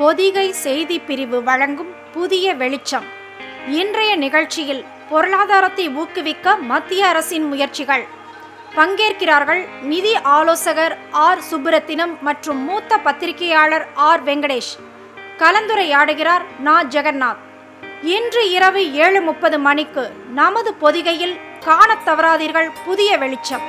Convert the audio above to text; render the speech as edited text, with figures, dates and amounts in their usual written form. பொதிகை செய்தி பிரிவு வழங்கும் புதிய வெளிச்சம். இன்றைய நிகழ்ச்சியில் பொருளாதாரத்தை ஊக்குவிக்க மத்திய அரசின் முயற்சிகள் பங்கேற்கிறார்கள். நிதி ஆலோசகர் ஆர் சுப்புரத்தினம் மற்றும் மூத்த பத்திரிகையாளர் ஆர் வெங்கடேஷ் கலந்துரையாடுகிறார். நா ஜெகநாத். இன்று இரவு 7:30 மணிக்கு நமது பொதிகையில் காணத் தவறாதீர்கள். புதிய வெளிச்சம்.